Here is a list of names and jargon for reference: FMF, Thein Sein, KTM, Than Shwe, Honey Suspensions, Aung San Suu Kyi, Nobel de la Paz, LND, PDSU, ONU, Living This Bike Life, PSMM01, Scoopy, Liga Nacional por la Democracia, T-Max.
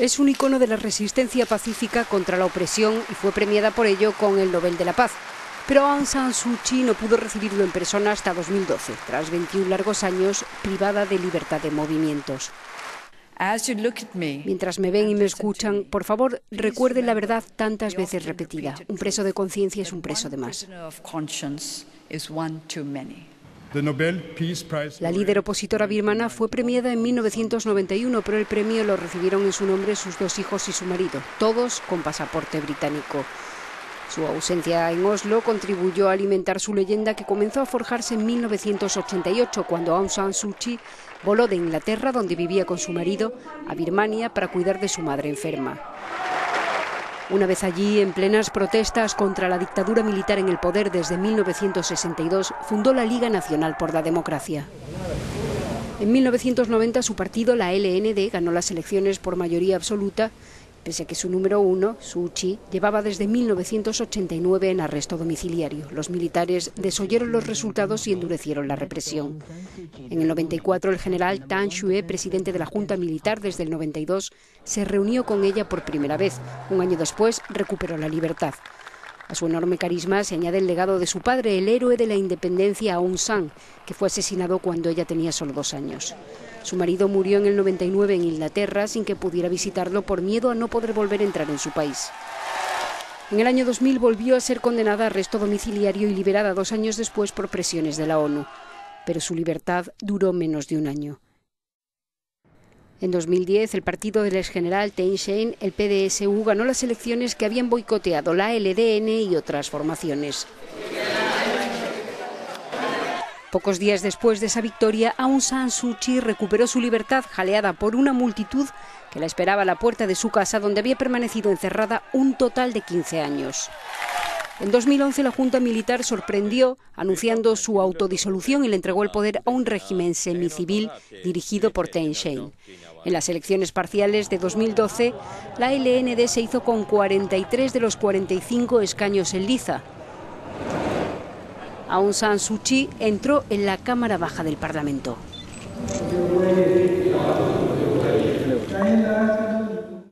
Es un icono de la resistencia pacífica contra la opresión y fue premiada por ello con el Nobel de la Paz. Pero Aung San Suu Kyi no pudo recibirlo en persona hasta 2012, tras 21 largos años privada de libertad de movimientos. Mientras me ven y me escuchan, por favor, recuerden la verdad tantas veces repetida. Un preso de conciencia es un preso de más. La líder opositora birmana fue premiada en 1991, pero el premio lo recibieron en su nombre sus dos hijos y su marido, todos con pasaporte británico. Su ausencia en Oslo contribuyó a alimentar su leyenda, que comenzó a forjarse en 1988, cuando Aung San Suu Kyi voló de Inglaterra, donde vivía con su marido, a Birmania para cuidar de su madre enferma. Una vez allí, en plenas protestas contra la dictadura militar en el poder desde 1962, fundó la Liga Nacional por la Democracia. En 1990 su partido, la LND, ganó las elecciones por mayoría absoluta, pese a que su número uno, Suu Kyi, llevaba desde 1989 en arresto domiciliario. Los militares desoyeron los resultados y endurecieron la represión. En el 94, el general Than Shwe, presidente de la Junta Militar desde el 92, se reunió con ella por primera vez. Un año después, recuperó la libertad. A su enorme carisma se añade el legado de su padre, el héroe de la independencia Aung San, que fue asesinado cuando ella tenía solo 2 años. Su marido murió en el 99 en Inglaterra sin que pudiera visitarlo por miedo a no poder volver a entrar en su país. En el año 2000 volvió a ser condenada a arresto domiciliario y liberada 2 años después por presiones de la ONU. Pero su libertad duró menos de un año. En 2010, el partido del exgeneral Thein Sein, el PDSU, ganó las elecciones que habían boicoteado la LDN y otras formaciones. Pocos días después de esa victoria, Aung San Suu Kyi recuperó su libertad, jaleada por una multitud que la esperaba a la puerta de su casa, donde había permanecido encerrada un total de 15 años. En 2011, la Junta Militar sorprendió anunciando su autodisolución y le entregó el poder a un régimen semicivil dirigido por Thein Sein. En las elecciones parciales de 2012, la LND se hizo con 43 de los 45 escaños en liza. Aung San Suu Kyi entró en la Cámara Baja del Parlamento.